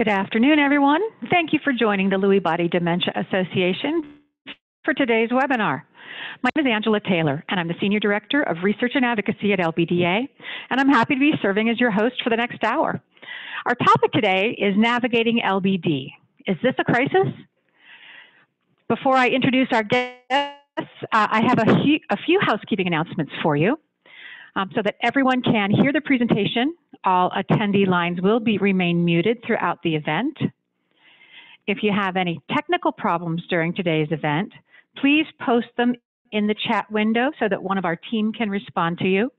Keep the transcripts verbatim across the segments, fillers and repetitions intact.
Good afternoon, everyone. Thank you for joining the Lewy Body Dementia Association for today's webinar. My name is Angela Taylor, and I'm the Senior Director of Research and Advocacy at L B D A, and I'm happy to be serving as your host for the next hour. Our topic today is navigating L B D. Is this a crisis? Before I introduce our guests, uh, I have a, a few housekeeping announcements for you. Um, so that everyone can hear the presentation, all attendee lines will be remain muted throughout the event. If you have any technical problems during today's event, please post them in the chat window so that one of our team can respond to you.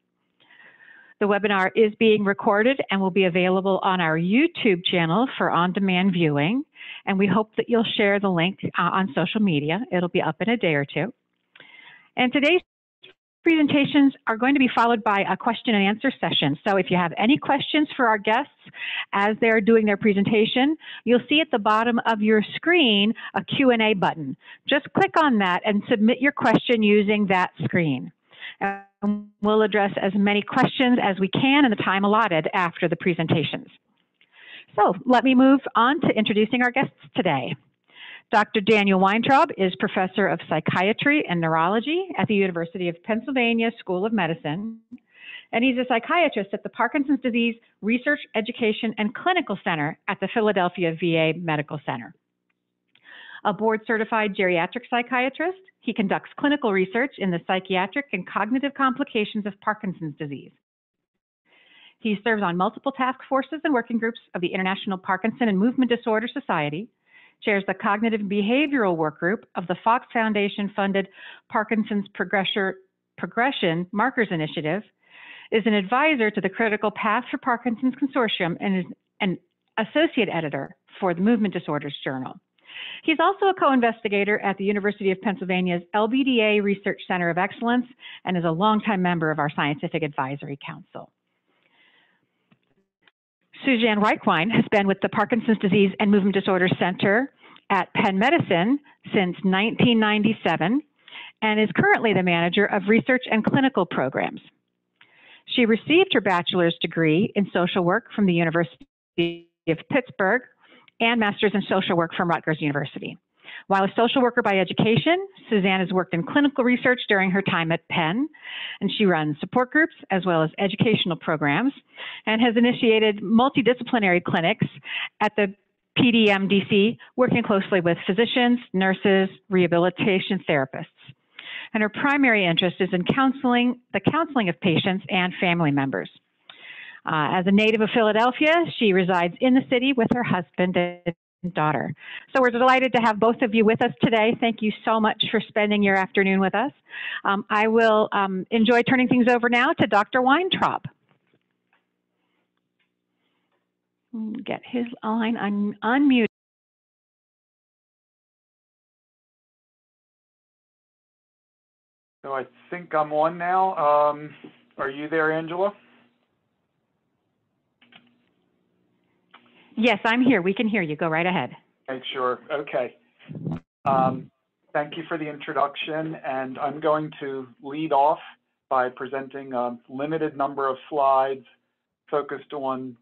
The webinar is being recorded and will be available on our YouTube channel for on-demand viewing, and we hope that you'll share the link uh, on social media. It'll be up in a day or two. And today's presentations are going to be followed by a question and answer session. So if you have any questions for our guests as they're doing their presentation, you'll see at the bottom of your screen a Q and A button. Just click on that and submit your question using that screen. And we'll address as many questions as we can in the time allotted after the presentations. So let me move on to introducing our guests today. Doctor Daniel Weintraub is Professor of Psychiatry and Neurology at the University of Pennsylvania School of Medicine, and he's a psychiatrist at the Parkinson's Disease Research, Education, and Clinical Center at the Philadelphia V A Medical Center. A board-certified geriatric psychiatrist, he conducts clinical research in the psychiatric and cognitive complications of Parkinson's disease. He serves on multiple task forces and working groups of the International Parkinson and Movement Disorder Society, chairs the Cognitive and Behavioral Work Group of the Fox Foundation-funded Parkinson's Progression Markers Initiative, is an advisor to the Critical Path for Parkinson's Consortium, and is an associate editor for the Movement Disorders Journal. He's also a co-investigator at the University of Pennsylvania's L B D A Research Center of Excellence and is a longtime member of our Scientific Advisory Council. Suzanne Reichwein has been with the Parkinson's Disease and Movement Disorders Center at Penn Medicine since nineteen ninety-seven and is currently the manager of research and clinical programs. She received her bachelor's degree in social work from the University of Pittsburgh and master's in social work from Rutgers University. While a social worker by education, Suzanne has worked in clinical research during her time at Penn, and she runs support groups as well as educational programs, and has initiated multidisciplinary clinics at the P D M D C, working closely with physicians, nurses, rehabilitation therapists. And her primary interest is in counseling, the counseling of patients and family members. Uh, as a native of Philadelphia, she resides in the city with her husband and daughter. So we're delighted to have both of you with us today. Thank you so much for spending your afternoon with us. Um, I will um, enjoy turning things over now to Doctor Weintraub. Get his line un unmuted. So I think I'm on now. Um, are you there, Angela? Yes, I'm here. We can hear you. Go right ahead. Okay, sure. Okay. Um, thank you for the introduction, and I'm going to lead off by presenting a limited number of slides focused on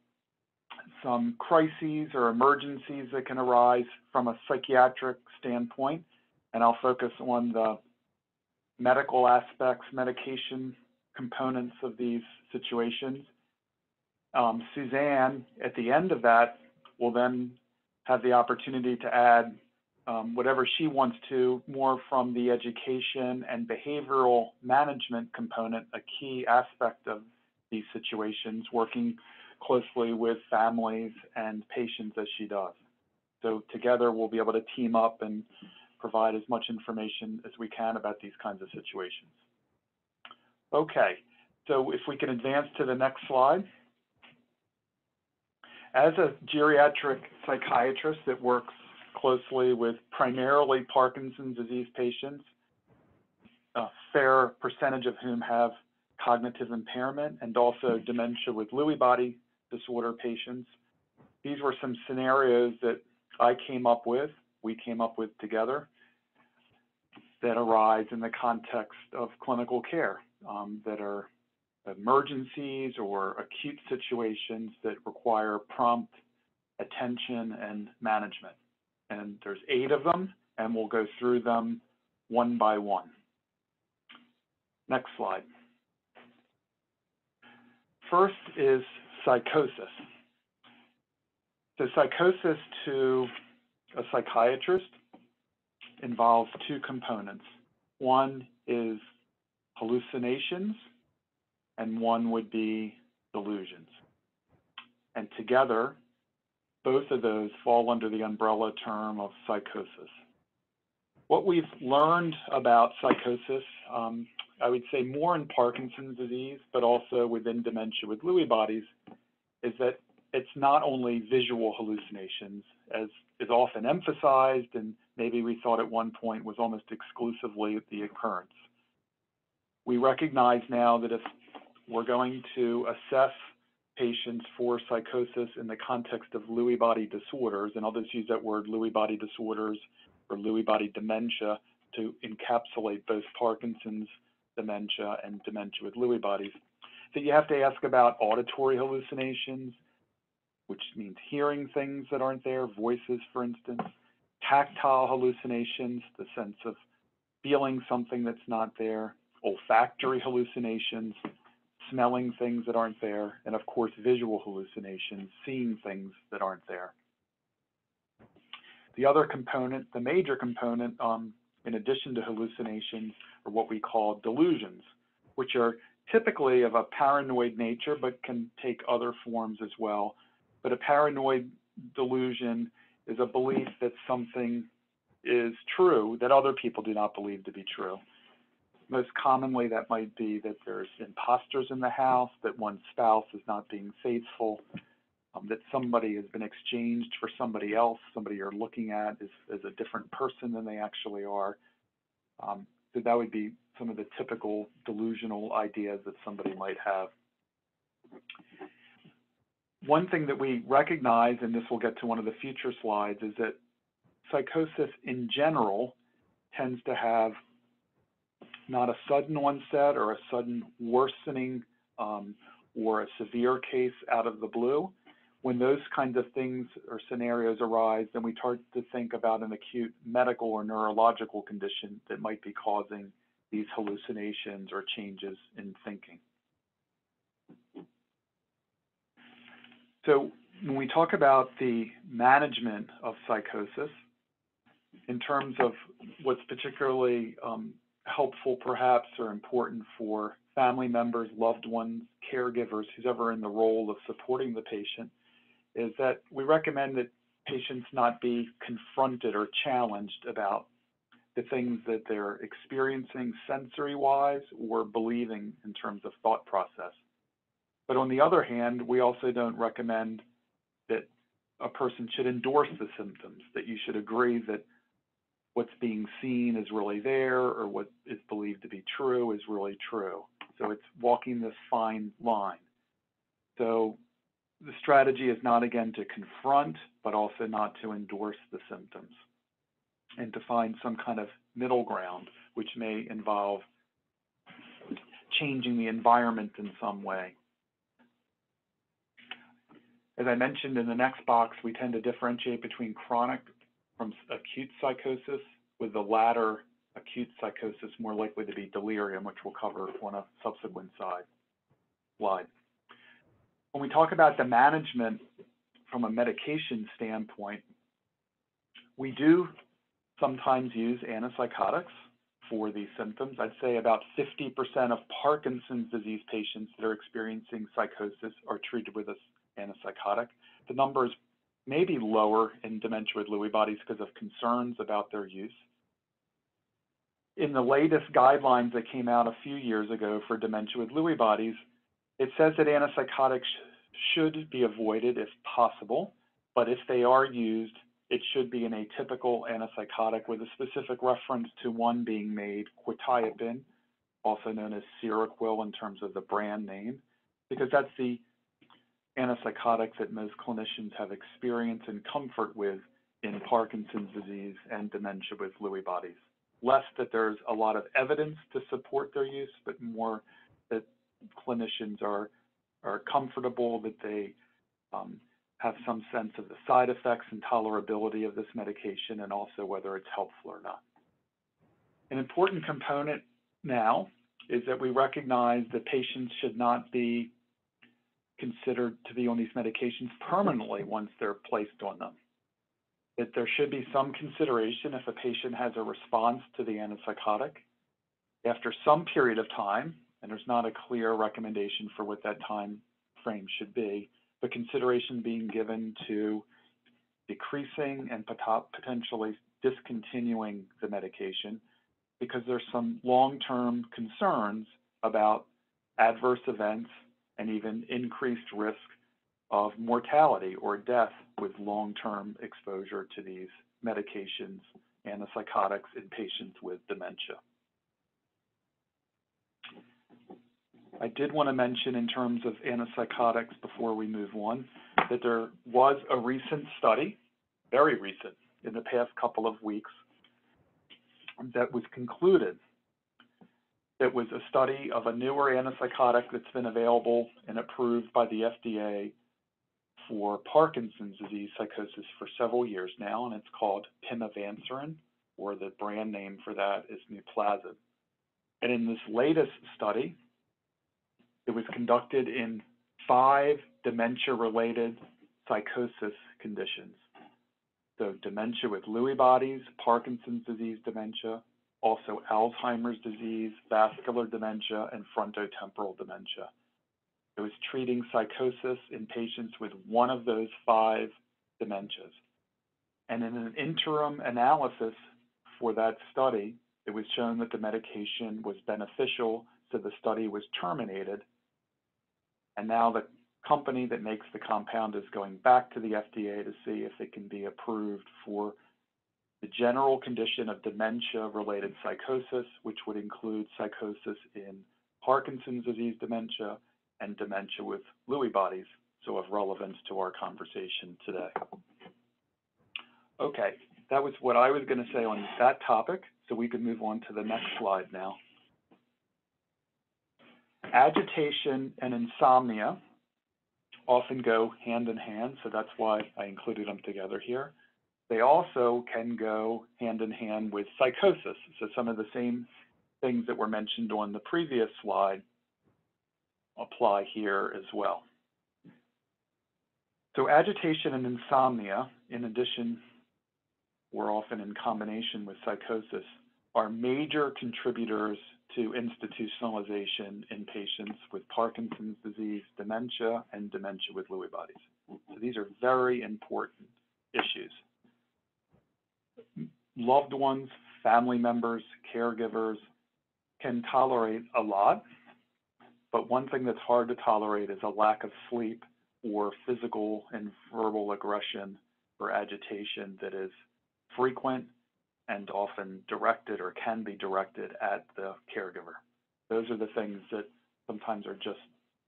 some crises or emergencies that can arise from a psychiatric standpoint, and I'll focus on the medical aspects, medication components of these situations. Um, Suzanne, at the end of that, will then have the opportunity to add um, whatever she wants to, more from the education and behavioral management component, a key aspect of these situations, working closely with families and patients as she does. So together we'll be able to team up and provide as much information as we can about these kinds of situations. Okay, so if we can advance to the next slide. As a geriatric psychiatrist that works closely with primarily Parkinson's disease patients, a fair percentage of whom have cognitive impairment and also dementia with Lewy body disorder patients, these were some scenarios that I came up with, we came up with together, that arise in the context of clinical care um, that are emergencies or acute situations that require prompt attention, and management. And there's eight of them, and we'll go through them one by one. Next slide. First is psychosis. So psychosis to a psychiatrist involves two components. One is hallucinations, and one would be delusions. And together, both of those fall under the umbrella term of psychosis. What we've learned about psychosis, um, I would say more in Parkinson's disease, but also within dementia with Lewy bodies, is that it's not only visual hallucinations, as is often emphasized, and maybe we thought at one point was almost exclusively the occurrence. We recognize now that if we're going to assess patients for psychosis in the context of Lewy body disorders, and I'll just use that word Lewy body disorders or Lewy body dementia to encapsulate both Parkinson's dementia and dementia with Lewy bodies, that you have to ask about auditory hallucinations, which means hearing things that aren't there, voices, for instance, tactile hallucinations, the sense of feeling something that's not there, olfactory hallucinations, smelling things that aren't there, and of course, visual hallucinations, seeing things that aren't there. The other component, the major component, um, in addition to hallucinations, are what we call delusions, which are typically of a paranoid nature, but can take other forms as well. But a paranoid delusion is a belief that something is true that other people do not believe to be true. Most commonly, that might be that there's imposters in the house, that one's spouse is not being faithful, um, that somebody has been exchanged for somebody else, somebody you're looking at is, is a different person than they actually are. Um, so that would be some of the typical delusional ideas that somebody might have. One thing that we recognize, and this will get to one of the future slides, is that psychosis in general tends to have not a sudden onset or a sudden worsening um, or a severe case out of the blue. When those kinds of things or scenarios arise, then we start to think about an acute medical or neurological condition that might be causing these hallucinations or changes in thinking. So when we talk about the management of psychosis, in terms of what's particularly um, helpful perhaps or important for family members, loved ones, caregivers, who's ever in the role of supporting the patient, is that we recommend that patients not be confronted or challenged about the things that they're experiencing sensory-wise or believing in terms of thought process. But on the other hand, we also don't recommend that a person should endorse the symptoms, that you should agree that what's being seen is really there or what is believed to be true is really true. So it's walking this fine line. So the strategy is not, again, to confront, but also not to endorse the symptoms, and to find some kind of middle ground, which may involve changing the environment in some way. As I mentioned in the next box, we tend to differentiate between chronic from acute psychosis, with the latter acute psychosis more likely to be delirium, which we'll cover on a subsequent slide. When we talk about the management from a medication standpoint, we do sometimes use antipsychotics for these symptoms. I'd say about fifty percent of Parkinson's disease patients that are experiencing psychosis are treated with a antipsychotic. The number is maybe lower in dementia with Lewy bodies because of concerns about their use. In the latest guidelines that came out a few years ago for dementia with Lewy bodies, it says that antipsychotics should be avoided if possible, but if they are used, it should be an atypical antipsychotic with a specific reference to one being made, quetiapine, also known as Seroquel in terms of the brand name, because that's the antipsychotic that most clinicians have experience and comfort with in Parkinson's disease and dementia with Lewy bodies. Less that there's a lot of evidence to support their use, but more that clinicians are, are comfortable that they um, have some sense of the side effects and tolerability of this medication, and also whether it's helpful or not. An important component now is that we recognize that patients should not be considered to be on these medications permanently once they're placed on them. That there should be some consideration if a patient has a response to the antipsychotic after some period of time, and there's not a clear recommendation for what that time frame should be, but consideration being given to decreasing and potentially discontinuing the medication, because there's some long-term concerns about adverse events and even increased risk of mortality or death with long-term exposure to these medications and the antipsychotics in patients with dementia. I did want to mention, in terms of antipsychotics before we move on, that there was a recent study, very recent, in the past couple of weeks, that was concluded. It was a study of a newer antipsychotic that's been available and approved by the F D A for Parkinson's disease psychosis for several years now, and it's called Pimavanserin, or the brand name for that is Nuplazid. And in this latest study, it was conducted in five dementia-related psychosis conditions. So dementia with Lewy bodies, Parkinson's disease dementia, also Alzheimer's disease, vascular dementia, and frontotemporal dementia. It was treating psychosis in patients with one of those five dementias. And in an interim analysis for that study, it was shown that the medication was beneficial, so the study was terminated. And now the company that makes the compound is going back to the F D A to see if it can be approved for the general condition of dementia-related psychosis, which would include psychosis in Parkinson's disease dementia and dementia with Lewy bodies, so of relevance to our conversation today. Okay, that was what I was going to say on that topic, so we can move on to the next slide now. Agitation and insomnia often go hand in hand, so that's why I included them together here. They also can go hand in hand with psychosis. So some of the same things that were mentioned on the previous slide apply here as well. So agitation and insomnia, in addition, or often in combination with psychosis, are major contributors to institutionalization in patients with Parkinson's disease, dementia, and dementia with Lewy bodies. So these are very important issues. Loved ones, family members, caregivers can tolerate a lot, but one thing that's hard to tolerate is a lack of sleep or physical and verbal aggression or agitation that is frequent and often directed, or can be directed, at the caregiver. Those are the things that sometimes are just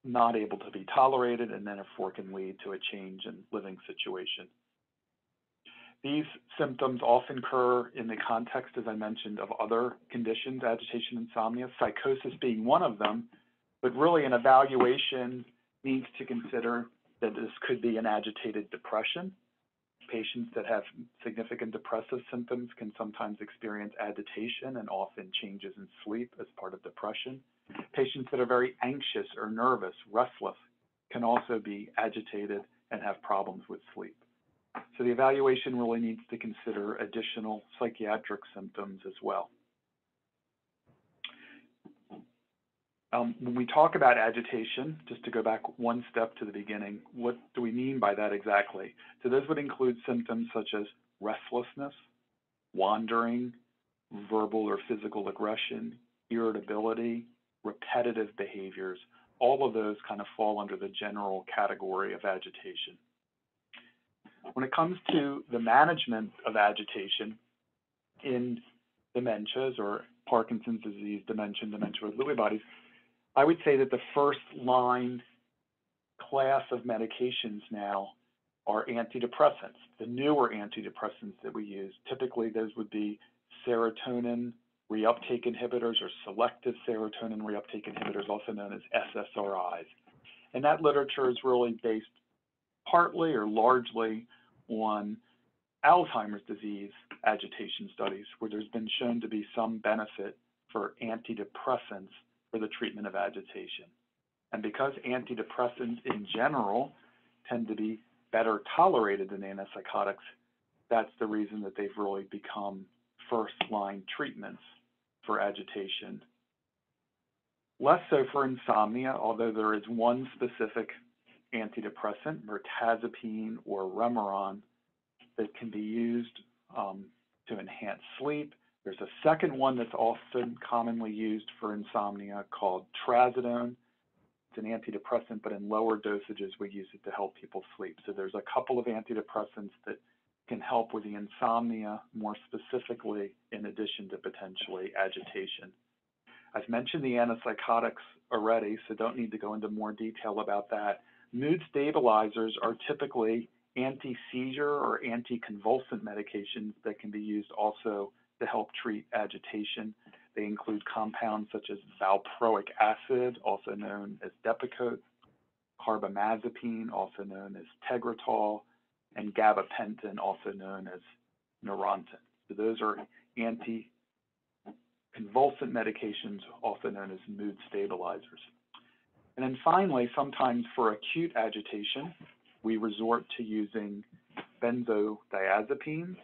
not able to be tolerated, and then therefore can lead to a change in living situation. These symptoms often occur in the context, as I mentioned, of other conditions, agitation, insomnia, psychosis being one of them, but really an evaluation needs to consider that this could be an agitated depression. Patients that have significant depressive symptoms can sometimes experience agitation and often changes in sleep as part of depression. Patients that are very anxious or nervous, restless, can also be agitated and have problems with sleep. So the evaluation really needs to consider additional psychiatric symptoms as well. Um, when we talk about agitation, just to go back one step to the beginning, what do we mean by that exactly? So those would include symptoms such as restlessness, wandering, verbal or physical aggression, irritability, repetitive behaviors. All of those kind of fall under the general category of agitation. When it comes to the management of agitation in dementias or Parkinson's disease, dementia, dementia with Lewy bodies, I would say that the first line class of medications now are antidepressants. The newer antidepressants that we use, typically those would be serotonin reuptake inhibitors or selective serotonin reuptake inhibitors, also known as S S R Is. And that literature is really based partly or largely on Alzheimer's disease agitation studies, where there's been shown to be some benefit for antidepressants for the treatment of agitation. And because antidepressants in general tend to be better tolerated than antipsychotics, that's the reason that they've really become first-line treatments for agitation. Less so for insomnia, although there is one specific antidepressant, mirtazapine or Remeron, that can be used um, to enhance sleep. There's a second one that's often commonly used for insomnia called trazodone. It's an antidepressant, but in lower dosages, we use it to help people sleep. So there's a couple of antidepressants that can help with the insomnia more specifically, in addition to potentially agitation. I've mentioned the antipsychotics already, so don't need to go into more detail about that. Mood stabilizers are typically anti-seizure or anticonvulsant medications that can be used also to help treat agitation. They include compounds such as valproic acid, also known as Depakote, carbamazepine, also known as Tegretol, and gabapentin, also known as Neurontin. So those are anticonvulsant medications, also known as mood stabilizers. And then finally, sometimes for acute agitation, we resort to using benzodiazepines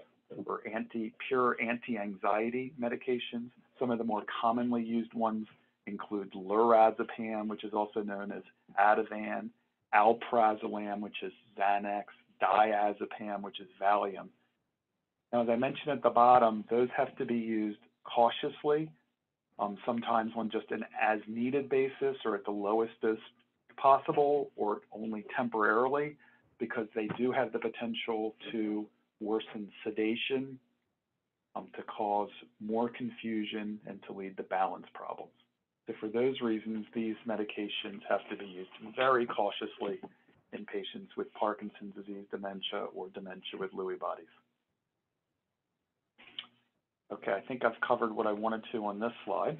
or anti, pure anti-anxiety medications. Some of the more commonly used ones include lorazepam, which is also known as Ativan, alprazolam, which is Xanax, diazepam, which is Valium. Now, as I mentioned at the bottom, those have to be used cautiously, um, sometimes on just an as-needed basis or at the lowest dose possible or only temporarily, because they do have the potential to worsen sedation, um, to cause more confusion, and to lead to balance problems. So for those reasons, these medications have to be used very cautiously in patients with Parkinson's disease dementia or dementia with Lewy bodies. Okay, I think I've covered what I wanted to on this slide.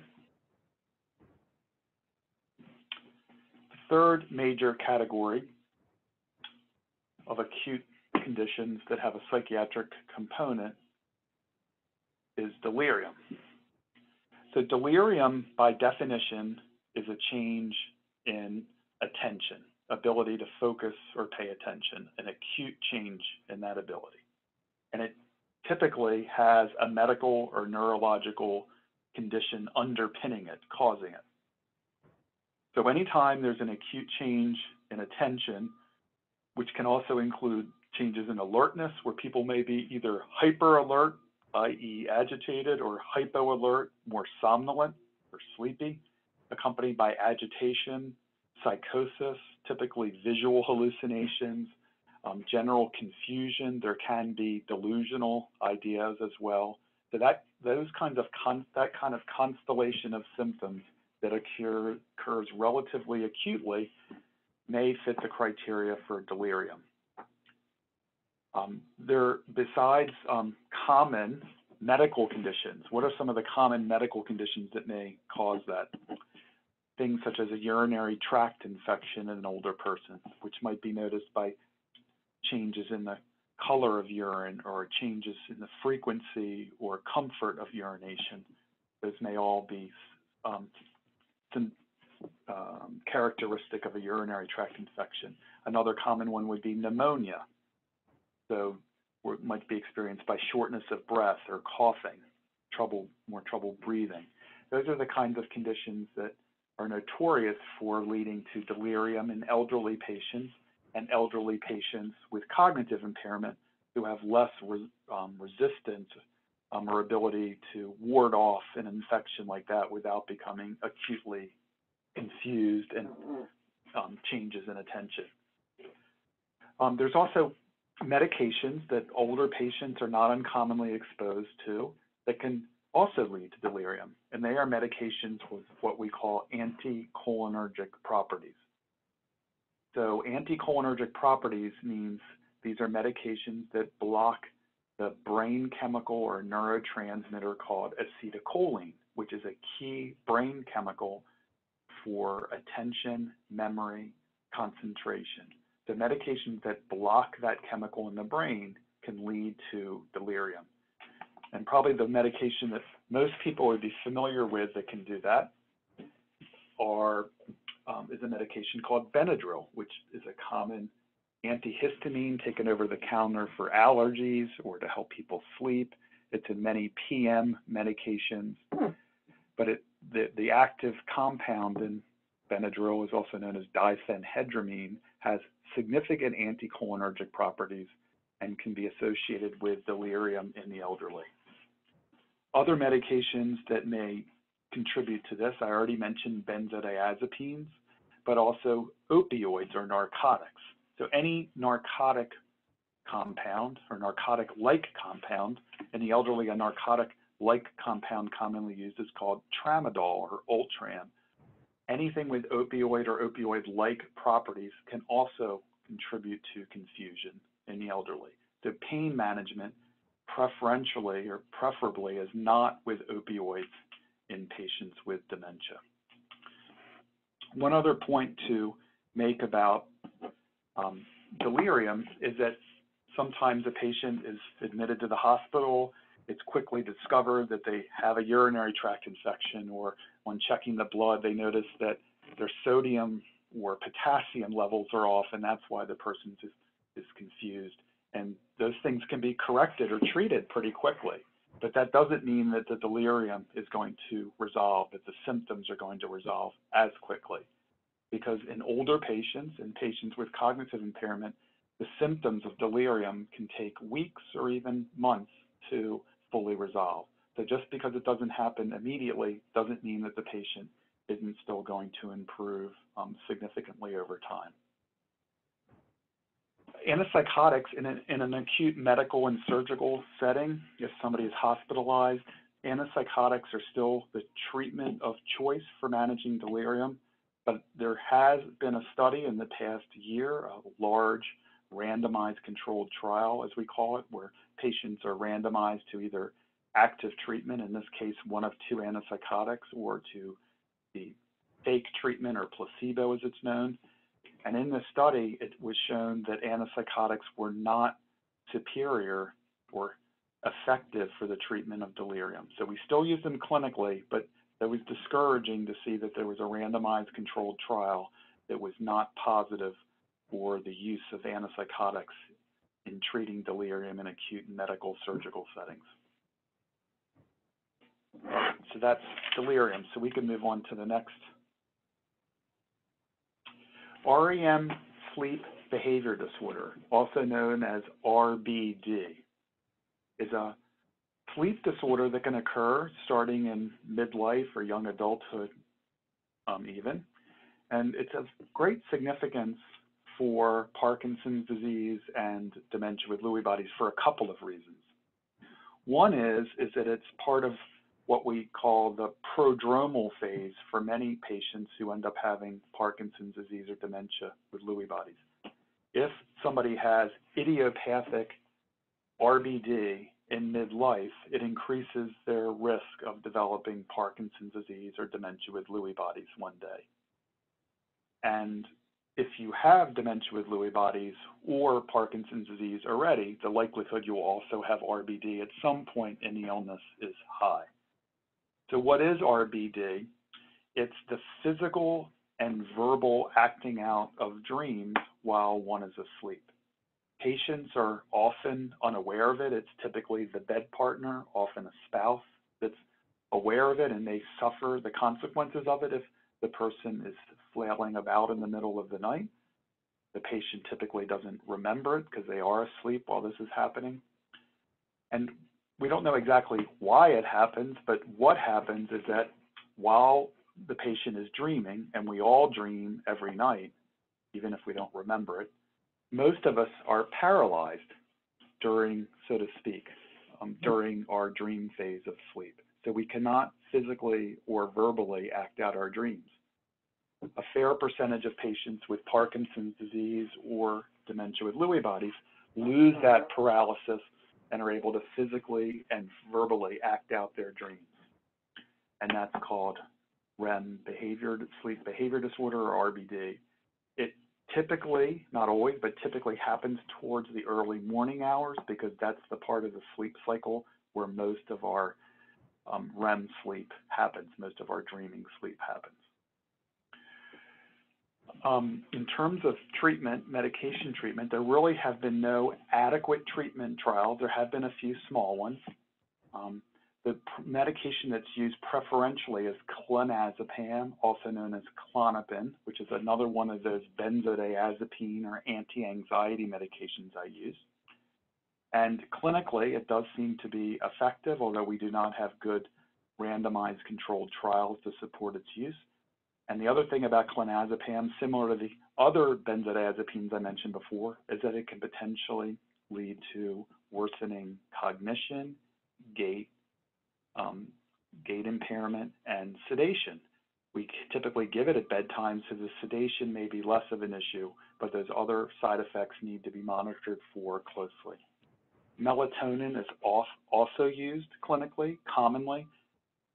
Third major category of acute conditions that have a psychiatric component is delirium. So delirium, by definition, is a change in attention, ability to focus or pay attention, an acute change in that ability. And it typically has a medical or neurological condition underpinning it, causing it. So anytime there's an acute change in attention, which can also include changes in alertness, where people may be either hyper alert, that is agitated, or hypo alert, more somnolent or sleepy, accompanied by agitation, psychosis, typically visual hallucinations, um, general confusion, there can be delusional ideas as well. So that, those kinds of con that kind of constellation of symptoms that occur, occurs relatively acutely may fit the criteria for delirium. Um, there, besides um, common medical conditions, what are some of the common medical conditions that may cause that? Things such as a urinary tract infection in an older person, which might be noticed by changes in the color of urine or changes in the frequency or comfort of urination. Those may all be um, Um, characteristic of a urinary tract infection. Another common one would be pneumonia. So it might be experienced by shortness of breath or coughing, trouble, more trouble breathing. Those are the kinds of conditions that are notorious for leading to delirium in elderly patients and elderly patients with cognitive impairment who have less re um, resistance um, or ability to ward off an infection like that without becoming acutely confused and um, changes in attention. Um, there's also medications that older patients are not uncommonly exposed to that can also lead to delirium, and they are medications with what we call anticholinergic properties. So anticholinergic properties means these are medications that block the brain chemical or neurotransmitter called acetylcholine, which is a key brain chemical for attention, memory, concentration. the medications that block that chemical in the brain can lead to delirium. And probably the medication that most people would be familiar with that can do that are, um, is a medication called Benadryl, which is a common antihistamine taken over the counter for allergies or to help people sleep. It's in many P M medications, but it, the, the active compound in Benadryl is also known as diphenhydramine, has significant anticholinergic properties and can be associated with delirium in the elderly. Other medications that may contribute to this, I already mentioned benzodiazepines, but also opioids or narcotics. So any narcotic compound or narcotic-like compound, in the elderly, a narcotic-like compound commonly used is called tramadol or Ultram. Anything with opioid or opioid-like properties can also contribute to confusion in the elderly. So pain management preferentially or preferably is not with opioids in patients with dementia. One other point to make about um, delirium is that sometimes a patient is admitted to the hospital, it's quickly discovered that they have a urinary tract infection, or when checking the blood, they notice that their sodium or potassium levels are off, and that's why the person is, is confused. And those things can be corrected or treated pretty quickly. But that doesn't mean that the delirium is going to resolve, that the symptoms are going to resolve as quickly. Because in older patients, in patients with cognitive impairment, the symptoms of delirium can take weeks or even months to fully resolve. So just because it doesn't happen immediately doesn't mean that the patient isn't still going to improve um, significantly over time. Antipsychotics in an, in an acute medical and surgical setting, if somebody is hospitalized, antipsychotics are still the treatment of choice for managing delirium, but there has been a study in the past year, a large randomized controlled trial, as we call it, where patients are randomized to either active treatment, in this case, one of two antipsychotics, or to the fake treatment or placebo as it's known. And in this study, it was shown that antipsychotics were not superior or effective for the treatment of delirium. So we still use them clinically, but it was discouraging to see that there was a randomized controlled trial that was not positive for the use of antipsychotics in treating delirium in acute medical surgical settings. So that's delirium. So we can move on to the next. R E M sleep behavior disorder, also known as R B D, is a sleep disorder that can occur starting in midlife or young adulthood um, even, and it's of great significance for Parkinson's disease and dementia with Lewy bodies for a couple of reasons. One is, is that it's part of what we call the prodromal phase for many patients who end up having Parkinson's disease or dementia with Lewy bodies. If somebody has idiopathic R B D in midlife, it increases their risk of developing Parkinson's disease or dementia with Lewy bodies one day. And if you have dementia with Lewy bodies or Parkinson's disease already, the likelihood you will also have R B D at some point in the illness is high. So what is R B D? It's the physical and verbal acting out of dreams while one is asleep. Patients are often unaware of it. It's typically the bed partner, often a spouse, that's aware of it, and they suffer the consequences of it if the person is flailing about in the middle of the night. The patient typically doesn't remember it because they are asleep while this is happening. And we don't know exactly why it happens, but what happens is that while the patient is dreaming, and we all dream every night, even if we don't remember it, most of us are paralyzed during, so to speak, um, during our dream phase of sleep. So we cannot physically or verbally act out our dreams. A fair percentage of patients with Parkinson's disease or dementia with Lewy bodies lose that paralysis and are able to physically and verbally act out their dreams. And that's called R E M behavior, sleep behavior disorder, or R B D. It typically, not always, but typically happens towards the early morning hours, because that's the part of the sleep cycle where most of our um, REM sleep happens, most of our dreaming sleep happens. Um, in terms of treatment, medication treatment, there really have been no adequate treatment trials. There have been a few small ones. Um, the medication that's used preferentially is clonazepam, also known as clonopin, which is another one of those benzodiazepine or anti-anxiety medications I use. And clinically, it does seem to be effective, although we do not have good randomized controlled trials to support its use. And the other thing about clonazepam, similar to the other benzodiazepines I mentioned before, is that it can potentially lead to worsening cognition, gait, um, gait impairment, and sedation. We typically give it at bedtime, so the sedation may be less of an issue, but those other side effects need to be monitored for closely. Melatonin is also used clinically, commonly.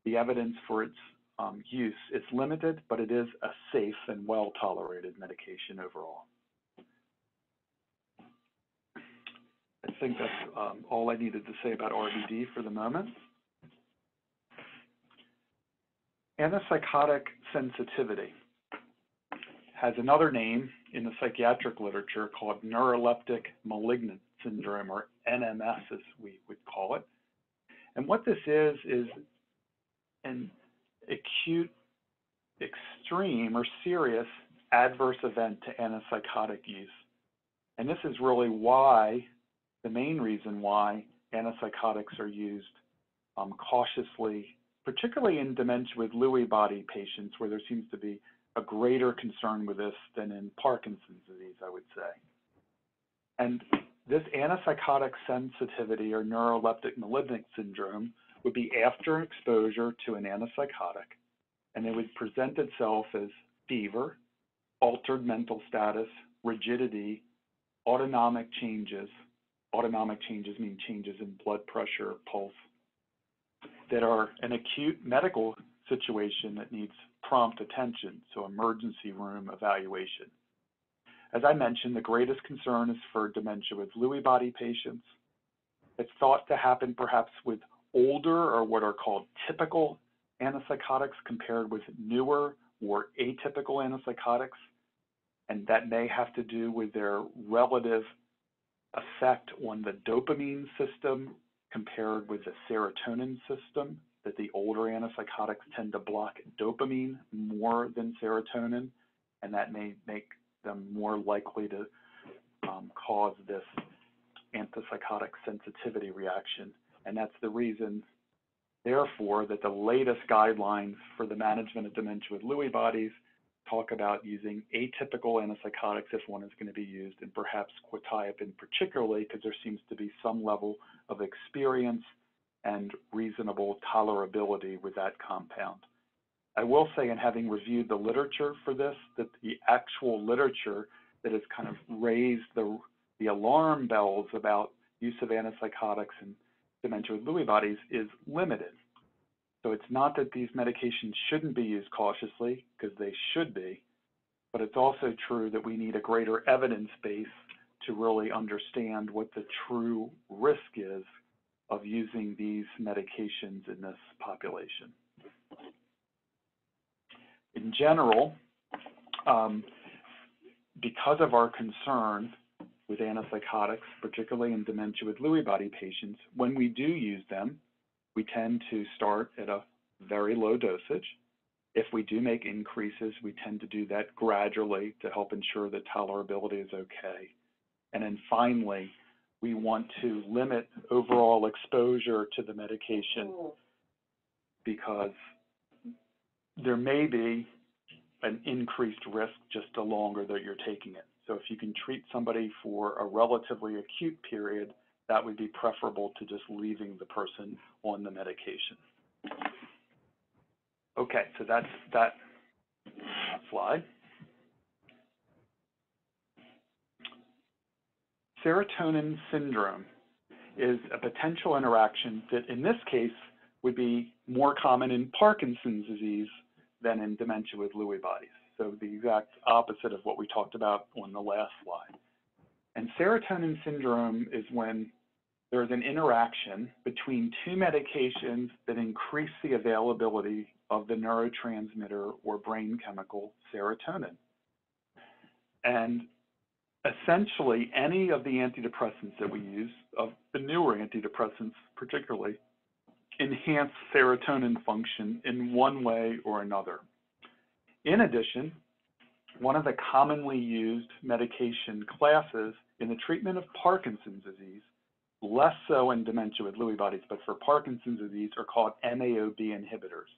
The evidence for its Um, use is limited, but it is a safe and well-tolerated medication overall. I think that's um, all I needed to say about R B D for the moment. Antipsychotic sensitivity has another name in the psychiatric literature called neuroleptic malignant syndrome, or N M S as we would call it. And what this is, is an acute, extreme, or serious adverse event to antipsychotic use. And this is really why, the main reason why antipsychotics are used um, cautiously, particularly in dementia with Lewy body patients, where there seems to be a greater concern with this than in Parkinson's disease, I would say. And this antipsychotic sensitivity or neuroleptic malignant syndrome would be after exposure to an antipsychotic, and it would present itself as fever, altered mental status, rigidity, autonomic changes. Autonomic changes mean changes in blood pressure, pulse, that are an acute medical situation that needs prompt attention, so emergency room evaluation. As I mentioned, the greatest concern is for dementia with Lewy body patients. It's thought to happen perhaps with older, or what are called typical antipsychotics, compared with newer or atypical antipsychotics, and that may have to do with their relative effect on the dopamine system compared with the serotonin system, that the older antipsychotics tend to block dopamine more than serotonin, and that may make them more likely to um, cause this antipsychotic sensitivity reaction. And that's the reason, therefore, that the latest guidelines for the management of dementia with Lewy bodies talk about using atypical antipsychotics if one is going to be used, and perhaps quetiapine particularly, because there seems to be some level of experience and reasonable tolerability with that compound. I will say, in having reviewed the literature for this, that the actual literature that has kind of raised the, the alarm bells about use of antipsychotics and dementia with Lewy bodies is limited. So it's not that these medications shouldn't be used cautiously, because they should be, but it's also true that we need a greater evidence base to really understand what the true risk is of using these medications in this population. In general, um, because of our concern with antipsychotics, particularly in dementia with Lewy body patients, when we do use them, we tend to start at a very low dosage. If we do make increases, we tend to do that gradually to help ensure that tolerability is okay. And then finally, we want to limit overall exposure to the medication, because there may be an increased risk just the longer that you're taking it. So if you can treat somebody for a relatively acute period, that would be preferable to just leaving the person on the medication. Okay, so that's that slide. Serotonin syndrome is a potential interaction that in this case would be more common in Parkinson's disease than in dementia with Lewy bodies. so the exact opposite of what we talked about on the last slide. And serotonin syndrome is when there's an interaction between two medications that increase the availability of the neurotransmitter or brain chemical serotonin. And essentially, any of the antidepressants that we use, of the newer antidepressants particularly, enhance serotonin function in one way or another. In addition, one of the commonly used medication classes in the treatment of Parkinson's disease, less so in dementia with Lewy bodies, but for Parkinson's disease, are called M A O B inhibitors.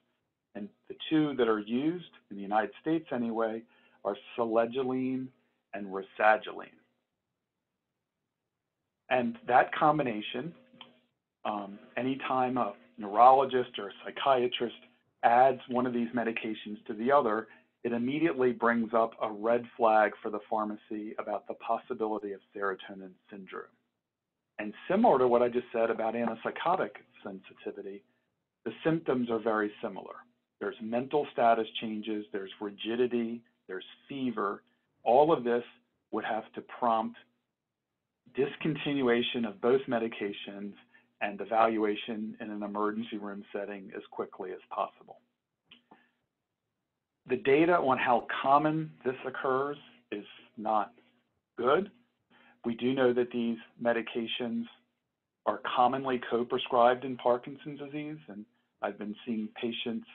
And the two that are used, in the United States anyway, are selegiline and risagiline. And that combination, um, anytime a neurologist or a psychiatrist adds one of these medications to the other, it immediately brings up a red flag for the pharmacy about the possibility of serotonin syndrome. And similar to what I just said about antipsychotic sensitivity, the symptoms are very similar. There's mental status changes, there's rigidity, there's fever. All of this would have to prompt discontinuation of both medications and evaluation in an emergency room setting as quickly as possible. The data on how common this occurs is not good. We do know that these medications are commonly co-prescribed in Parkinson's disease, and I've been seeing patients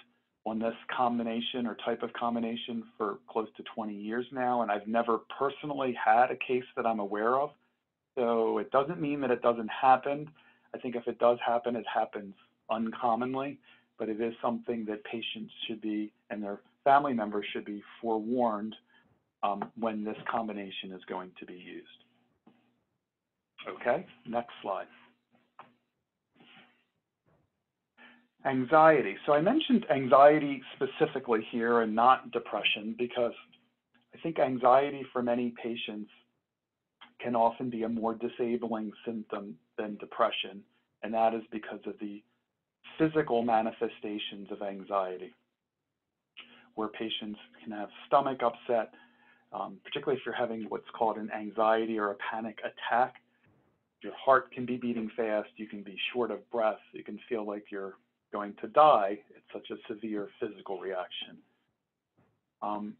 on this combination or type of combination for close to twenty years now, and I've never personally had a case that I'm aware of. So it doesn't mean that it doesn't happen. I think if it does happen, it happens uncommonly, but it is something that patients should be, and their family members should be forewarned um, when this combination is going to be used. Okay, next slide. Anxiety. So I mentioned anxiety specifically here and not depression because I think anxiety for many patients can often be a more disabling symptom than depression, and that is because of the physical manifestations of anxiety, where patients can have stomach upset, um, particularly if you're having what's called an anxiety or a panic attack. Your heart can be beating fast, you can be short of breath, you can feel like you're going to die. It's such a severe physical reaction. Um,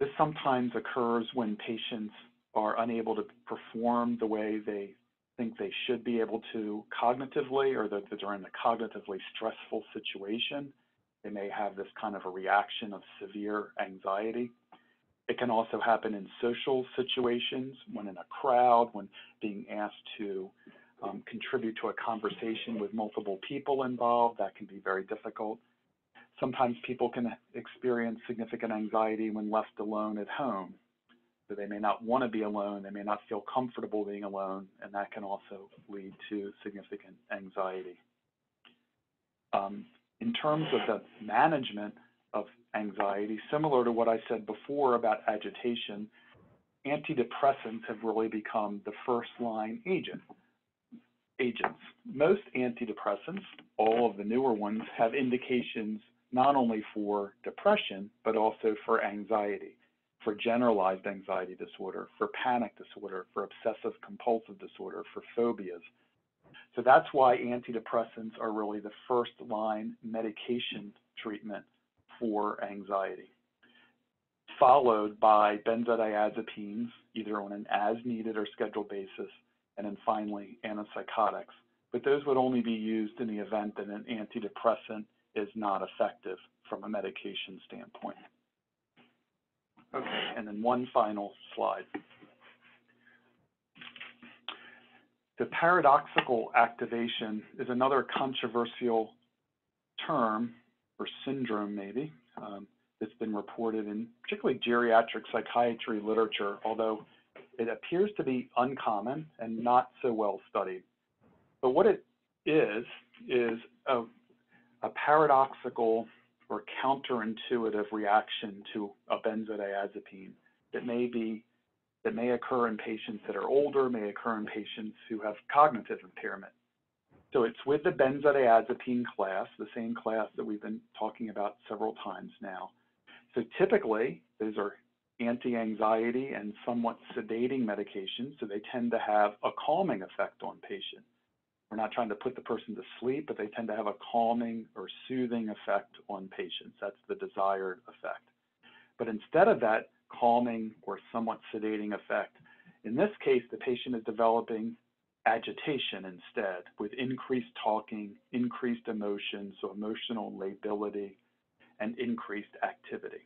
this sometimes occurs when patients are unable to perform the way they think they should be able to cognitively, or that they're in a cognitively stressful situation. They may have this kind of a reaction of severe anxiety. It can also happen in social situations, when in a crowd, when being asked to um, contribute to a conversation with multiple people involved. That can be very difficult. Sometimes people can experience significant anxiety when left alone at home. So they may not want to be alone, they may not feel comfortable being alone, and that can also lead to significant anxiety. Um, in terms of the management of anxiety, similar to what I said before about agitation, antidepressants have really become the first line agent, agents. Most antidepressants, all of the newer ones, have indications not only for depression, but also for anxiety, for generalized anxiety disorder, for panic disorder, for obsessive compulsive disorder, for phobias. So that's why antidepressants are really the first line medication treatment for anxiety, followed by benzodiazepines, either on an as-needed or scheduled basis, and then finally antipsychotics. But those would only be used in the event that an antidepressant is not effective from a medication standpoint. Okay, and then one final slide. The paradoxical activation is another controversial term, or syndrome maybe, um, that's been reported in particularly geriatric psychiatry literature, although it appears to be uncommon and not so well studied. But what it is, is a, a paradoxical or counterintuitive reaction to a benzodiazepine that may be, that may occur in patients that are older, may occur in patients who have cognitive impairment. So it's with the benzodiazepine class, the same class that we've been talking about several times now. So typically, these are anti-anxiety and somewhat sedating medications, so they tend to have a calming effect on patients. We're not trying to put the person to sleep, but they tend to have a calming or soothing effect on patients. That's the desired effect. But instead of that calming or somewhat sedating effect, in this case, the patient is developing agitation instead, with increased talking, increased emotion, so emotional lability, and increased activity.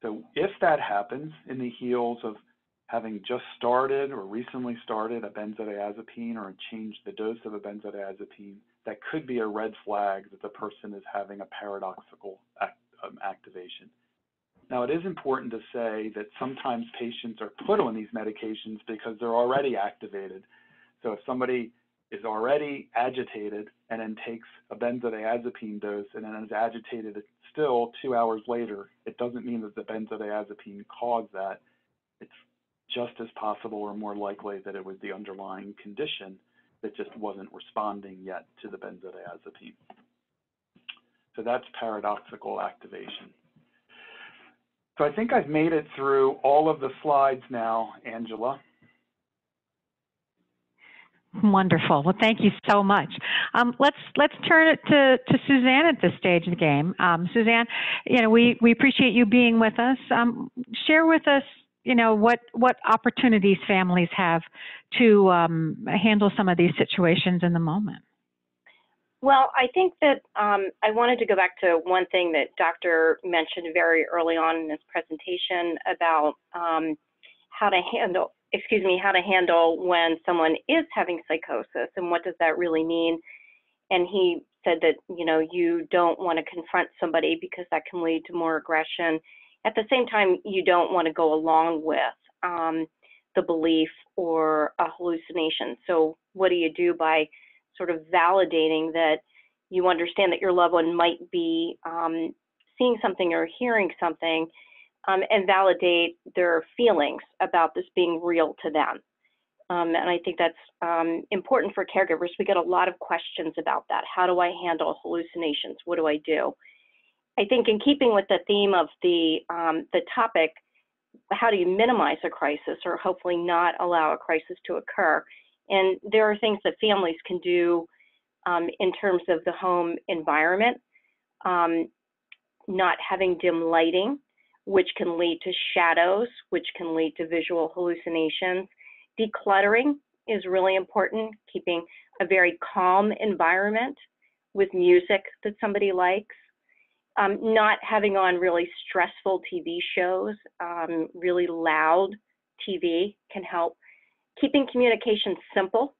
So if that happens in the heels of having just started or recently started a benzodiazepine or changed the dose of a benzodiazepine, that could be a red flag that the person is having a paradoxical act, um, activation. Now, it is important to say that sometimes patients are put on these medications because they're already activated. So if somebody is already agitated and then takes a benzodiazepine dose and then is agitated still two hours later, it doesn't mean that the benzodiazepine caused that. It's just as possible or more likely that it was the underlying condition that just wasn't responding yet to the benzodiazepine. So that's paradoxical activation. So I think I've made it through all of the slides now, Angela. Wonderful. Well, thank you so much. Um, let's let's turn it to, to Suzanne at this stage of the game. Um, Suzanne, you know, we, we appreciate you being with us. Um, share with us, you know, what what opportunities families have to um, handle some of these situations in the moment. Well, I think that um, I wanted to go back to one thing that Doctor mentioned very early on in this presentation about um, how to handle, excuse me, how to handle when someone is having psychosis and what does that really mean? And he said that, you know, you don't want to confront somebody because that can lead to more aggression. At the same time, you don't want to go along with um, the belief or a hallucination. So what do you do by sort of validating that you understand that your loved one might be um, seeing something or hearing something, um, and validate their feelings about this being real to them. Um, and I think that's um, important for caregivers. We get a lot of questions about that. How do I handle hallucinations? What do I do? I think in keeping with the theme of the, um, the topic, how do you minimize a crisis or hopefully not allow a crisis to occur? And there are things that families can do um, in terms of the home environment, um, not having dim lighting, which can lead to shadows, which can lead to visual hallucinations. Decluttering is really important, keeping a very calm environment with music that somebody likes, um, not having on really stressful T V shows, um, really loud T V can help. Keeping communication simple,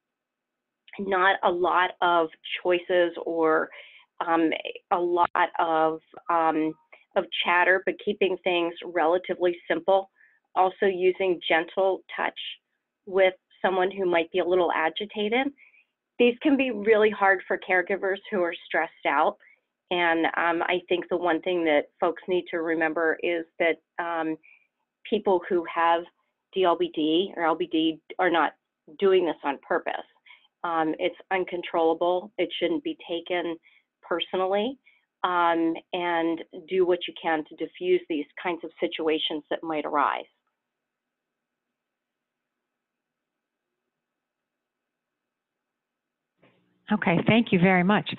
not a lot of choices or um, a lot of, um, of chatter, but keeping things relatively simple. Also using gentle touch with someone who might be a little agitated. These can be really hard for caregivers who are stressed out. And um, I think the one thing that folks need to remember is that um, people who have D L B D or L B D are not doing this on purpose. Um, it's uncontrollable. It shouldn't be taken personally, um, and do what you can to diffuse these kinds of situations that might arise. Okay, thank you very much.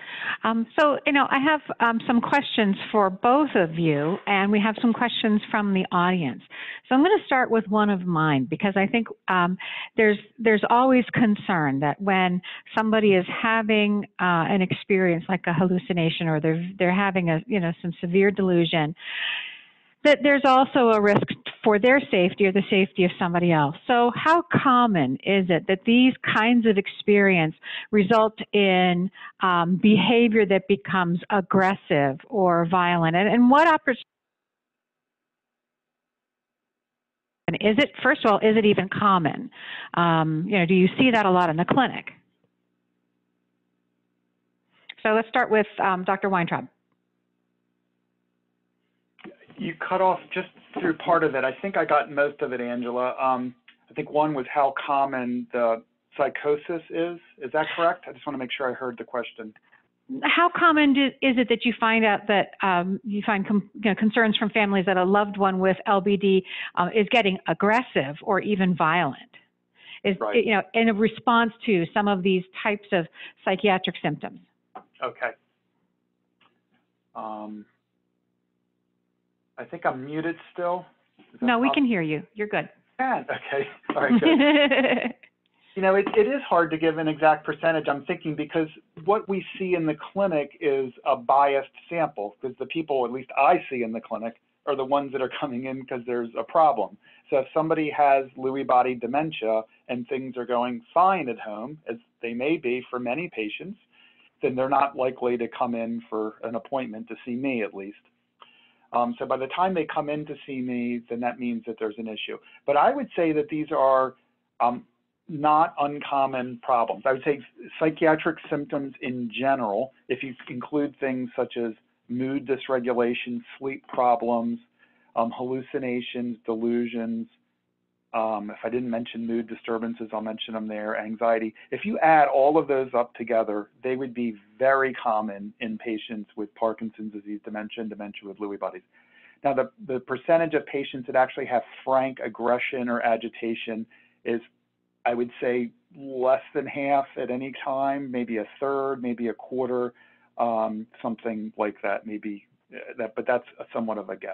Um, so, you know, I have um, some questions for both of you, and we have some questions from the audience. So I'm going to start with one of mine, because I think um, there's, there's always concern that when somebody is having uh, an experience like a hallucination, or they're, they're having a, you know, some severe delusion, that there's also a risk for their safety or the safety of somebody else. So how common is it that these kinds of experience result in um, behavior that becomes aggressive or violent? And, and what opportunity is it, first of all, is it even common? Um, you know, do you see that a lot in the clinic? So let's start with um, Doctor Weintraub. You cut off just through part of it. I think I got most of it, Angela. Um, I think one was how common the psychosis is. Is that correct? I just want to make sure I heard the question. how common do, is it that you find out that um, you find com, you know, concerns from families that a loved one with L B D uh, is getting aggressive or even violent? Is, right. you know, in a response to some of these types of psychiatric symptoms? Okay. Um, I think I'm muted still. No, we can hear you. You're good. Yeah. Okay. All right, good. You know, it, it is hard to give an exact percentage, I'm thinking, because what we see in the clinic is a biased sample, because the people, at least I see in the clinic, are the ones that are coming in because there's a problem. So if somebody has Lewy body dementia and things are going fine at home, as they may be for many patients, then they're not likely to come in for an appointment to see me, at least. Um, so by the time they come in to see me, then that means that there's an issue. But I would say that these are um, not uncommon problems. I would say psychiatric symptoms in general, if you include things such as mood dysregulation, sleep problems, um, hallucinations, delusions. Um, if I didn't mention mood disturbances, I'll mention them there, anxiety. If you add all of those up together, they would be very common in patients with Parkinson's disease dementia and dementia with Lewy bodies. Now, the, the percentage of patients that actually have frank aggression or agitation is, I would say, less than half at any time, maybe a third, maybe a quarter, um, something like that, maybe that, but that's somewhat of a guess.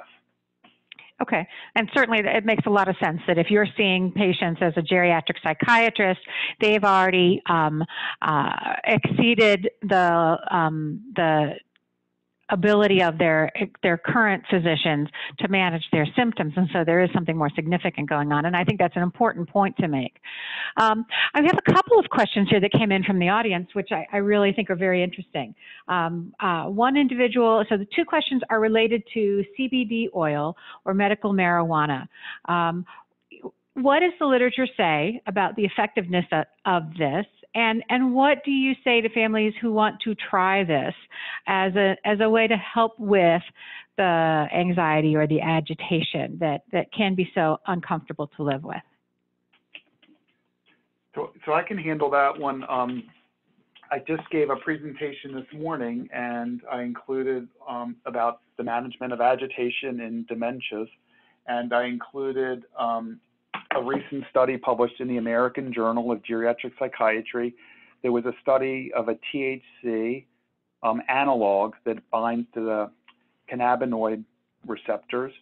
Okay. And certainly it makes a lot of sense that if you're seeing patients as a geriatric psychiatrist, they've already um, uh, exceeded the, um, the ability of their, their current physicians to manage their symptoms. And so there is something more significant going on. And I think that's an important point to make. Um, I have a couple of questions here that came in from the audience, which I, I really think are very interesting. Um, uh, one individual, so the two questions are related to C B D oil or medical marijuana. Um, what does the literature say about the effectiveness of, of this? And, and what do you say to families who want to try this as a, as a way to help with the anxiety or the agitation that, that can be so uncomfortable to live with? So, so I can handle that one. Um, I just gave a presentation this morning, and I included um, about the management of agitation in dementias, and I included um, a recent study published in the American Journal of Geriatric Psychiatry. There was a study of a T H C um, analog that binds to the cannabinoid receptors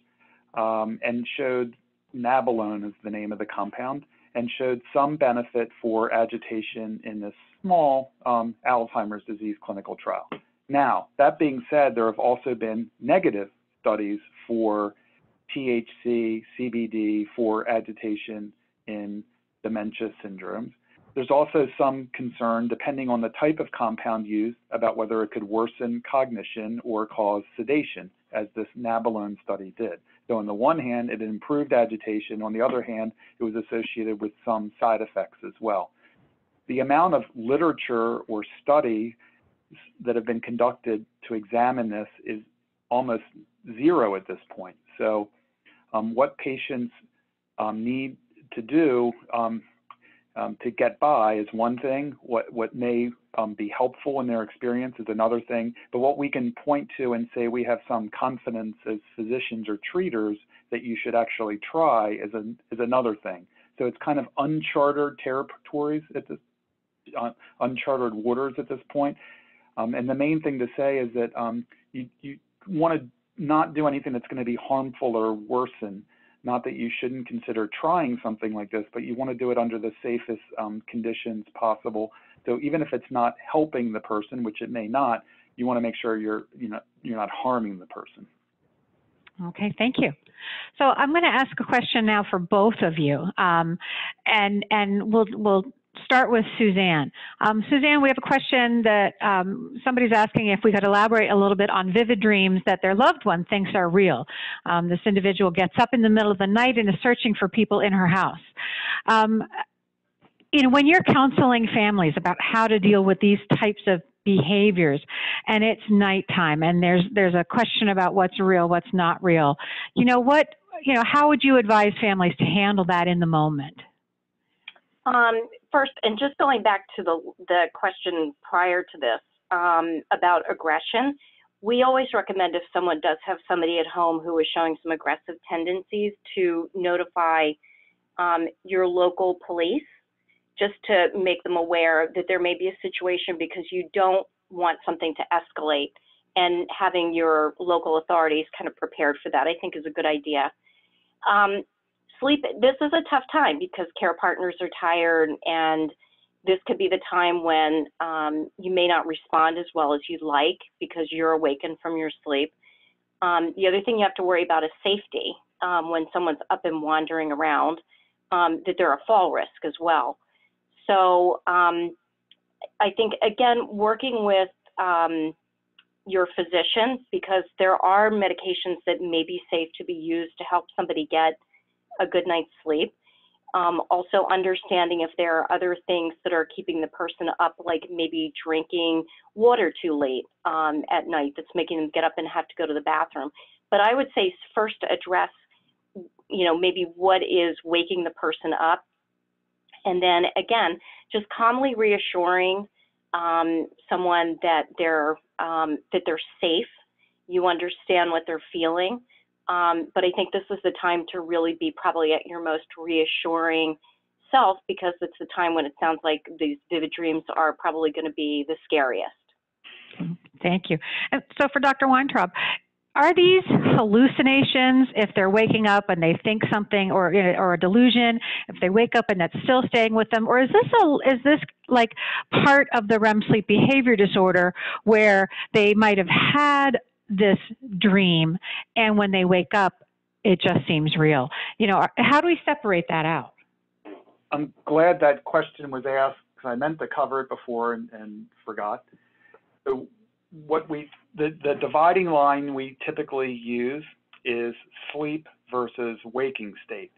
um, and showed, Nabilone is the name of the compound, and showed some benefit for agitation in this small um, Alzheimer's disease clinical trial. Now, that being said, there have also been negative studies for T H C, C B D for agitation in dementia syndromes. There's also some concern, depending on the type of compound used, about whether it could worsen cognition or cause sedation, as this Nabilone study did. So on the one hand, it improved agitation. On the other hand, it was associated with some side effects as well. The amount of literature or studies that have been conducted to examine this is almost zero at this point. So Um, what patients um, need to do um, um, to get by is one thing. What, what may um, be helpful in their experience is another thing. But what we can point to and say we have some confidence as physicians or treaters that you should actually try is, an, is another thing. So it's kind of uncharted territories at this, uh, uncharted waters at this point. Um, and the main thing to say is that um, you, you want to not do anything that's going to be harmful or worsen. Not that you shouldn't consider trying something like this, but you want to do it under the safest um, conditions possible. So even if it's not helping the person, which it may not, you want to make sure you're, you know, you're not harming the person. Okay, thank you. So I'm going to ask a question now for both of you, um, and and we'll we'll. start with Suzanne. Um, Suzanne, we have a question that um, somebody's asking if we could elaborate a little bit on vivid dreams that their loved one thinks are real. Um, this individual gets up in the middle of the night and is searching for people in her house. Um, you know, when you're counseling families about how to deal with these types of behaviors, and it's nighttime, and there's there's a question about what's real, what's not real. You know what? You know, how would you advise families to handle that in the moment? Um, first, and just going back to the, the question prior to this, um, about aggression. We always recommend, if someone does have somebody at home who is showing some aggressive tendencies, to notify um, your local police, just to make them aware that there may be a situation, because you don't want something to escalate, and having your local authorities kind of prepared for that, I think, is a good idea. Um, sleep, this is a tough time because care partners are tired, and this could be the time when um, you may not respond as well as you'd like because you're awakened from your sleep. Um, the other thing you have to worry about is safety. Um, when someone's up and wandering around, um, that they're a fall risk as well. So um, I think, again, working with um, your physician, because there are medications that may be safe to be used to help somebody get a good night's sleep. Um, also understanding if there are other things that are keeping the person up, like maybe drinking water too late um, at night, that's making them get up and have to go to the bathroom. But I would say first address, you know, maybe what is waking the person up. And then again, just calmly reassuring um, someone that they're, um, that they're safe, you understand what they're feeling. Um, but I think this is the time to really be probably at your most reassuring self, because it's the time when it sounds like these vivid dreams are probably going to be the scariest. Thank you. And so for Doctor Weintraub, are these hallucinations if they're waking up and they think something, or or a delusion if they wake up and that's still staying with them, or is this a is this like part of the R E M sleep behavior disorder where they might have had this dream, and when they wake up, it just seems real? You know, how do we separate that out? I'm glad that question was asked, because I meant to cover it before and, and forgot. So what we, the, the dividing line we typically use is sleep versus waking state.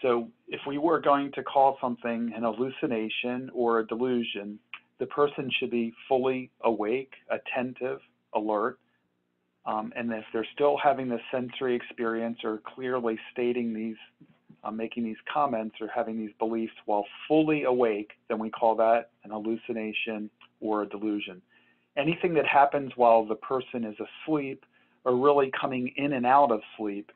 So if we were going to call something an hallucination or a delusion, the person should be fully awake, attentive, alert. Um, and if they're still having the sensory experience or clearly stating these, uh, making these comments or having these beliefs while fully awake, then we call that an hallucination or a delusion. Anything that happens while the person is asleep or really coming in and out of sleep,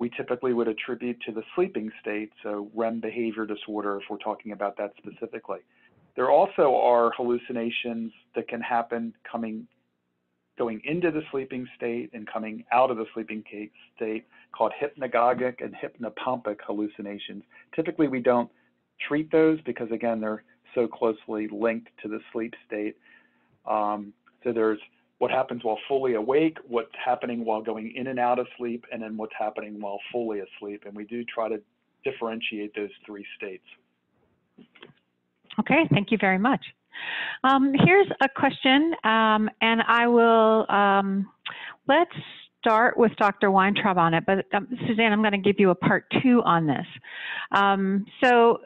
we typically would attribute to the sleeping state, so R E M behavior disorder if we're talking about that specifically. There also are hallucinations that can happen coming going into the sleeping state and coming out of the sleeping state, called hypnagogic and hypnopompic hallucinations. Typically, we don't treat those because, again, they're so closely linked to the sleep state. Um, so there's what happens while fully awake, what's happening while going in and out of sleep, and then what's happening while fully asleep. And we do try to differentiate those three states. Okay, thank you very much. Um, here's a question, um, and I will, um, let's start with Doctor Weintraub on it, but um, Suzanne, I'm going to give you a part two on this. Um, so,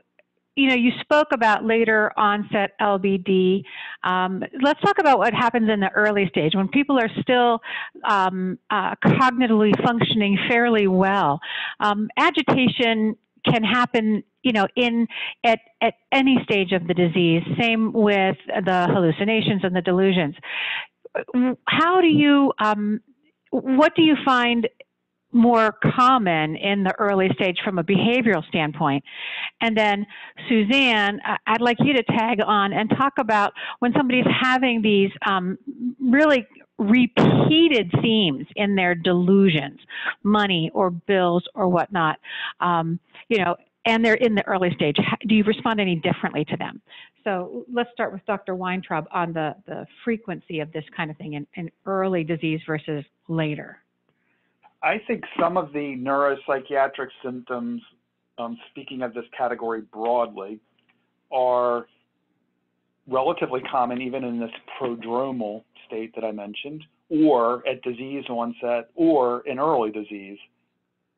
you know, you spoke about later onset L B D. Um, let's talk about what happens in the early stage when people are still um, uh, cognitively functioning fairly well. Um, agitation can happen, you know, in at, at any stage of the disease, same with the hallucinations and the delusions. How do you, um, what do you find more common in the early stage from a behavioral standpoint? And then Suzanne, I'd like you to tag on and talk about when somebody's having these um, really repeated themes in their delusions, money or bills or whatnot, um, you know, and they're in the early stage. Do you respond any differently to them? So let's start with Doctor Weintraub on the, the frequency of this kind of thing in, in early disease versus later. I think some of the neuropsychiatric symptoms, um, speaking of this category broadly, are relatively common even in this prodromal state that I mentioned, or at disease onset, or in early disease.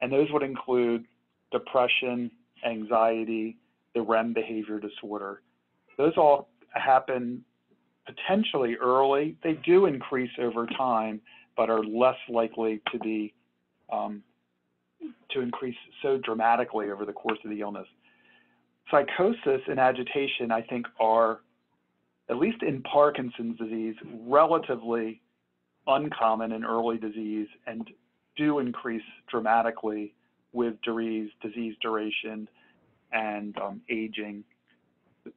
And those would include depression, anxiety, the R E M behavior disorder. Those all happen potentially early. They do increase over time, but are less likely to be um, to increase so dramatically over the course of the illness. Psychosis and agitation, I think, are at least in Parkinson's disease, relatively uncommon in early disease and do increase dramatically with disease, disease duration and um, aging.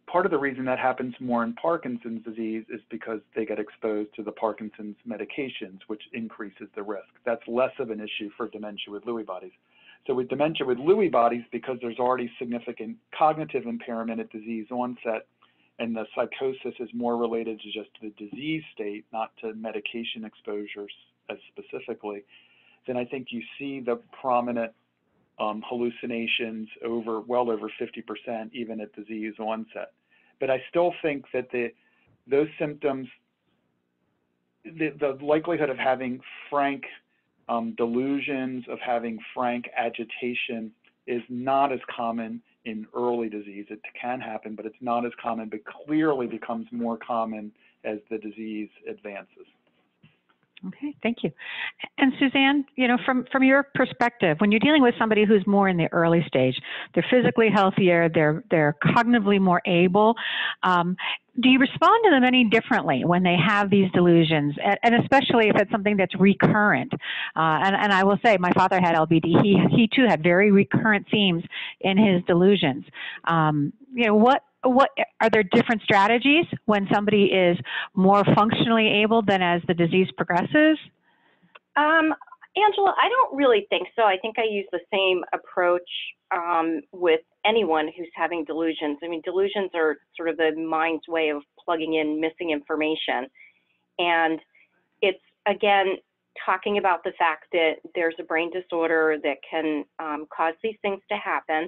Part of the reason that happens more in Parkinson's disease is because they get exposed to the Parkinson's medications, which increases the risk. That's less of an issue for dementia with Lewy bodies. So with dementia with Lewy bodies, because there's already significant cognitive impairment at disease onset, and the psychosis is more related to just the disease state, not to medication exposures as specifically, then I think you see the prominent Um, hallucinations over well over fifty percent even at disease onset. But I still think that the those symptoms, the, the likelihood of having frank um, delusions, of having frank agitation is not as common in early disease. It can happen, but it's not as common, but clearly becomes more common as the disease advances. Okay, thank you. And Suzanne, you know, from, from your perspective, when you're dealing with somebody who's more in the early stage, they're physically healthier, they're, they're cognitively more able, um, do you respond to them any differently when they have these delusions, and, and especially if it's something that's recurrent? Uh, and, and I will say, my father had L B D. He, he too had very recurrent themes in his delusions. Um, you know, what What are there different strategies when somebody is more functionally able than as the disease progresses? Um, Angela, I don't really think so. I think I use the same approach um, with anyone who's having delusions. I mean, delusions are sort of the mind's way of plugging in missing information. And it's, again, talking about the fact that there's a brain disorder that can um, cause these things to happen,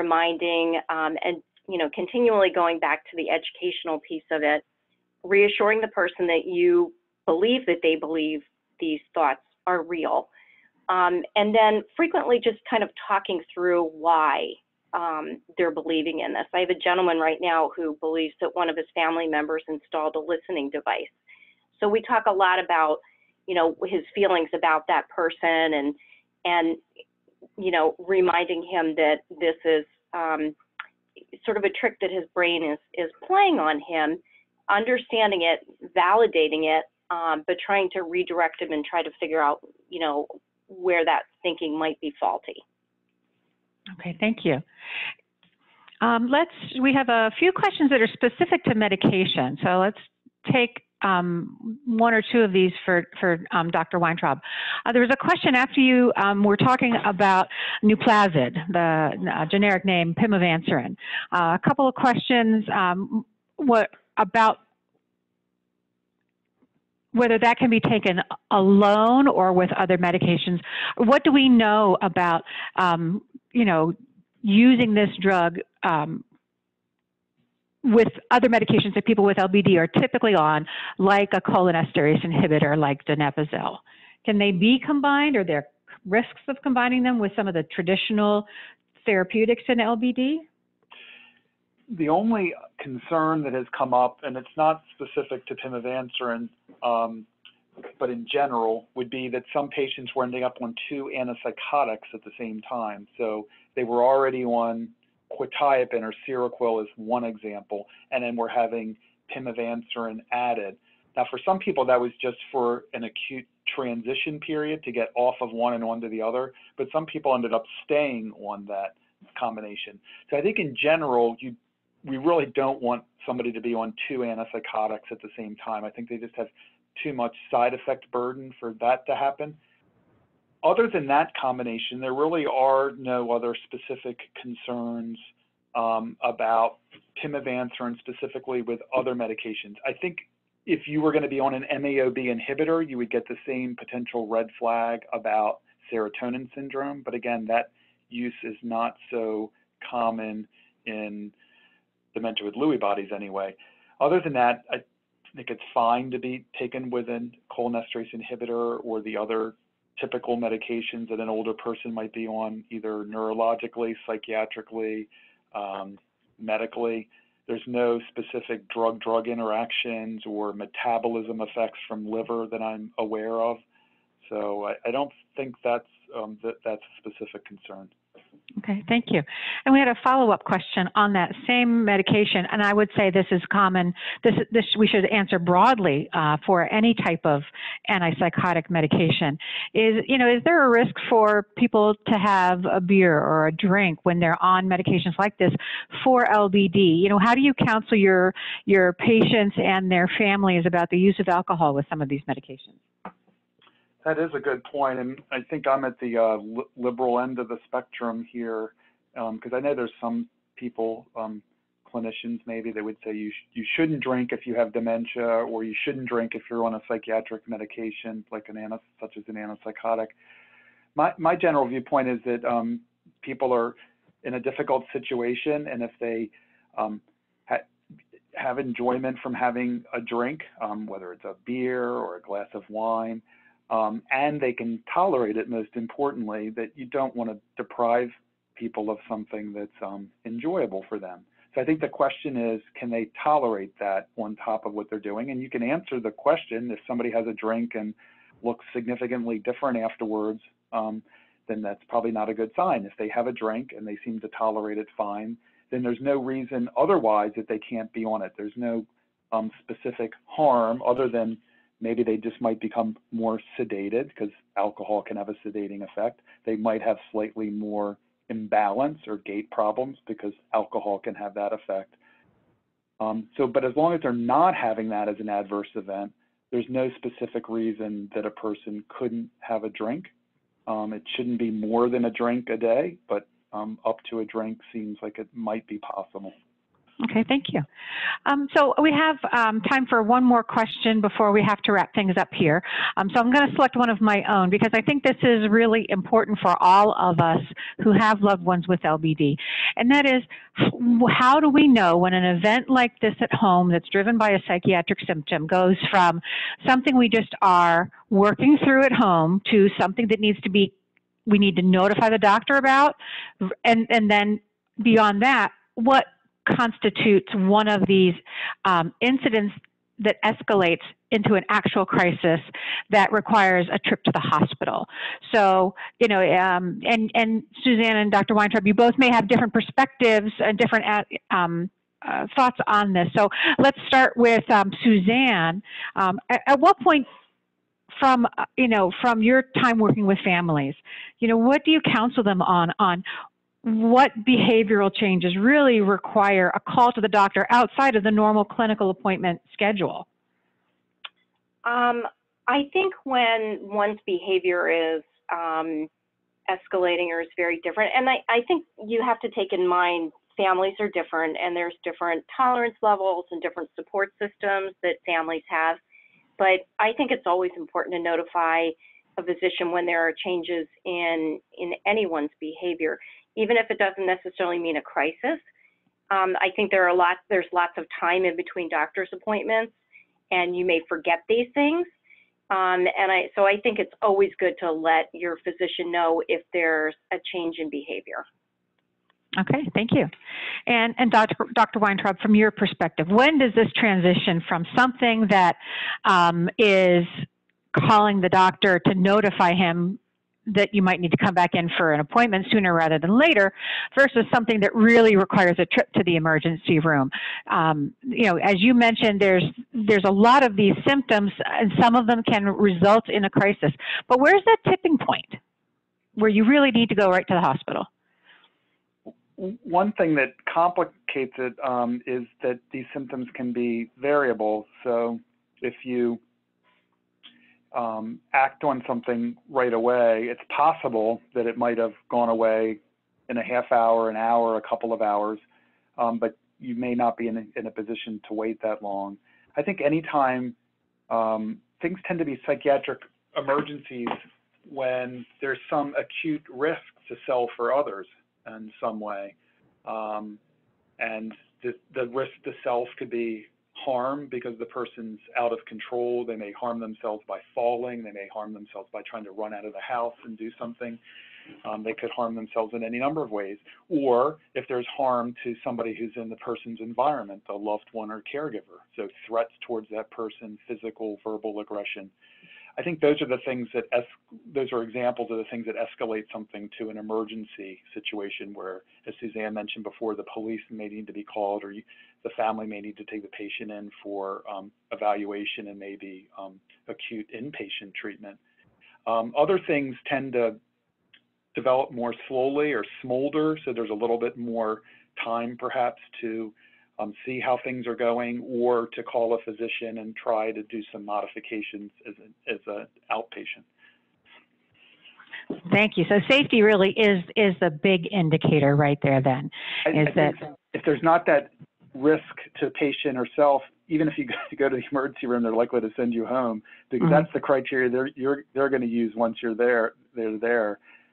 reminding um, and you know, continually going back to the educational piece of it, reassuring the person that you believe that they believe these thoughts are real. Um, and then frequently just kind of talking through why um, they're believing in this. I have a gentleman right now who believes that one of his family members installed a listening device. So we talk a lot about, you know, his feelings about that person and, and you know, reminding him that this is, um, sort of a trick that his brain is is playing on him, understanding it, validating it, um, but trying to redirect him and try to figure out, you know, where that thinking might be faulty. Okay, thank you. Um, let's, we have a few questions that are specific to medication. So let's take Um, one or two of these for, for um, Doctor Weintraub. Uh, there was a question after you um, were talking about Nuplazid, the uh, generic name Pimavanserin. Uh, a couple of questions um, what, about whether that can be taken alone or with other medications. What do we know about, um, you know, using this drug um, with other medications that people with L B D are typically on, like a cholinesterase inhibitor, like donepezil? Can they be combined? Are there risks of combining them with some of the traditional therapeutics in L B D? The only concern that has come up, and it's not specific to pimavanserin, um, but in general, would be that some patients were ending up on two antipsychotics at the same time. So they were already on quetiapine or Seroquel is one example, and then we're having pimavanserin added. Now, for some people, that was just for an acute transition period to get off of one and onto the other, but some people ended up staying on that combination. So I think in general, you, we really don't want somebody to be on two antipsychotics at the same time. I think they just have too much side effect burden for that to happen. Other than that combination, there really are no other specific concerns um, about pimavanserin specifically with other medications. I think if you were going to be on an M A O B inhibitor, you would get the same potential red flag about serotonin syndrome. But again, that use is not so common in dementia with Lewy bodies anyway. Other than that, I think it's fine to be taken with a cholinesterase inhibitor or the other typical medications that an older person might be on, either neurologically, psychiatrically, um, medically. There's no specific drug-drug interactions or metabolism effects from liver that I'm aware of. So I, I don't think that's, um, that, that's a specific concern. Okay, thank you. And we had a follow-up question on that same medication, and I would say this is common. This, this we should answer broadly uh, for any type of antipsychotic medication. Is you know is there a risk for people to have a beer or a drink when they're on medications like this for L B D? You know, how do you counsel your your patients and their families about the use of alcohol with some of these medications? That is a good point, and I think I'm at the uh, li liberal end of the spectrum here, because um, I know there's some people, um, clinicians maybe, that would say you, sh you shouldn't drink if you have dementia, or you shouldn't drink if you're on a psychiatric medication like an anti such as an antipsychotic. My, my general viewpoint is that um, people are in a difficult situation, and if they um, ha have enjoyment from having a drink, um, whether it's a beer or a glass of wine, Um, and they can tolerate it, most importantly, that you don't want to deprive people of something that's um, enjoyable for them. So I think the question is, can they tolerate that on top of what they're doing? And you can answer the question if somebody has a drink and looks significantly different afterwards, um, then that's probably not a good sign. If they have a drink and they seem to tolerate it fine, then there's no reason otherwise that they can't be on it. There's no um, specific harm other than maybe they just might become more sedated, because alcohol can have a sedating effect. They might have slightly more imbalance or gait problems, because alcohol can have that effect. Um, so, but as long as they're not having that as an adverse event, there's no specific reason that a person couldn't have a drink. Um, it shouldn't be more than a drink a day, but um, up to a drink seems like it might be possible. Okay, thank you. Um, so we have um, time for one more question before we have to wrap things up here. Um, so I'm going to select one of my own, because I think this is really important for all of us who have loved ones with L B D. And that is, how do we know when an event like this at home that's driven by a psychiatric symptom goes from something we just are working through at home to something that needs to be, we need to notify the doctor about? And, and then beyond that, what constitutes one of these um, incidents that escalates into an actual crisis that requires a trip to the hospital? So, you know, um, and, and Suzanne and Doctor Weintraub, you both may have different perspectives and different um, uh, thoughts on this. So let's start with um, Suzanne. Um, at, at what point from, you know, from your time working with families, you know, what do you counsel them on, on what behavioral changes really require a call to the doctor outside of the normal clinical appointment schedule? Um, I think when one's behavior is um, escalating or is very different, and I, I think you have to take in mind families are different, and there's different tolerance levels and different support systems that families have. But I think it's always important to notify a physician when there are changes in, in anyone's behavior, even if it doesn't necessarily mean a crisis. Um, I think there are lots, there's lots of time in between doctor's appointments, and you may forget these things. Um, and I, so I think it's always good to let your physician know if there's a change in behavior. Okay, thank you. And, and Doctor Doctor Weintraub, from your perspective, when does this transition from something that um, is calling the doctor to notify him that you might need to come back in for an appointment sooner rather than later, versus something that really requires a trip to the emergency room? Um, you know, as you mentioned, there's there's a lot of these symptoms, and some of them can result in a crisis. But where's that tipping point where you really need to go right to the hospital? One thing that complicates it um, is that these symptoms can be variable. So if you Um, act on something right away, it's possible that it might have gone away in a half hour, an hour, a couple of hours, um, but you may not be in a, in a position to wait that long. I think anytime um, things tend to be psychiatric emergencies when there's some acute risk to self or others in some way, um, and the, the risk to self could be harm because the person's out of control. They may harm themselves by falling. They may harm themselves by trying to run out of the house and do something. Um, they could harm themselves in any number of ways. Or if there's harm to somebody who's in the person's environment, a loved one or caregiver. So threats towards that person, physical, verbal aggression. I think those are the things that, es those are examples of the things that escalate something to an emergency situation where, as Suzanne mentioned before, the police may need to be called, or you, the family may need to take the patient in for um, evaluation and maybe um, acute inpatient treatment. Um, other things tend to develop more slowly or smolder, so there's a little bit more time perhaps to Um, see how things are going, or to call a physician and try to do some modifications as a, as an outpatient. Thank you. So safety really is is the big indicator right there. Then is I, I that if there's not that risk to the patient herself, even if you go to the emergency room, they're likely to send you home, because mm-hmm. that's the criteria they're you're, they're going to use once you're there. They're there.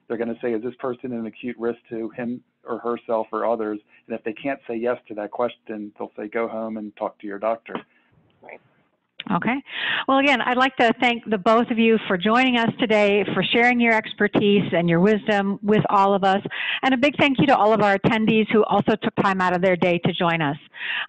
They're going to say, is this person an acute risk to him or herself or others? And if they can't say yes to that question, they'll say, go home and talk to your doctor. Right. Okay. Well, again, I'd like to thank the both of you for joining us today, for sharing your expertise and your wisdom with all of us. And a big thank you to all of our attendees who also took time out of their day to join us.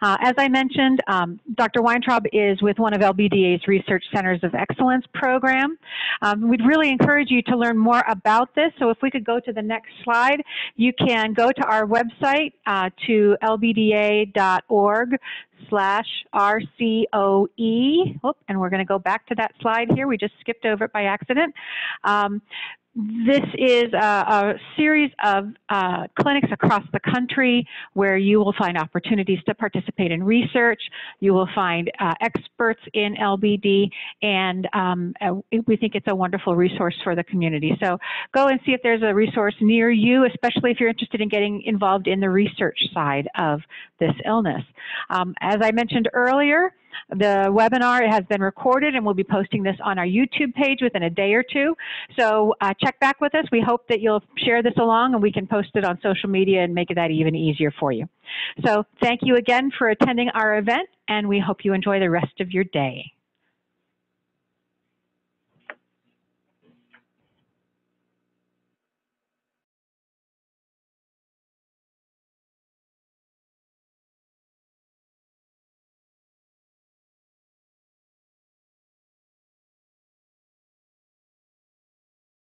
Uh, as I mentioned, um, Doctor Weintraub is with one of L B D A's Research Centers of Excellence program. Um, we'd really encourage you to learn more about this. So if we could go to the next slide, you can go to our website uh, to L B D A dot org slash R C O E. Oh, and we're going to go back to that slide here. We just skipped over it by accident. Um, this is a, a series of uh, clinics across the country where you will find opportunities to participate in research. You will find uh, experts in L B D, and um, we think it's a wonderful resource for the community. So go and see if there's a resource near you, especially if you're interested in getting involved in the research side of this illness. Um, as I mentioned earlier, the webinar has been recorded, and we'll be posting this on our YouTube page within a day or two. So uh, check back with us. We hope that you'll share this along, and we can post it on social media and make that even easier for you. So thank you again for attending our event, and we hope you enjoy the rest of your day.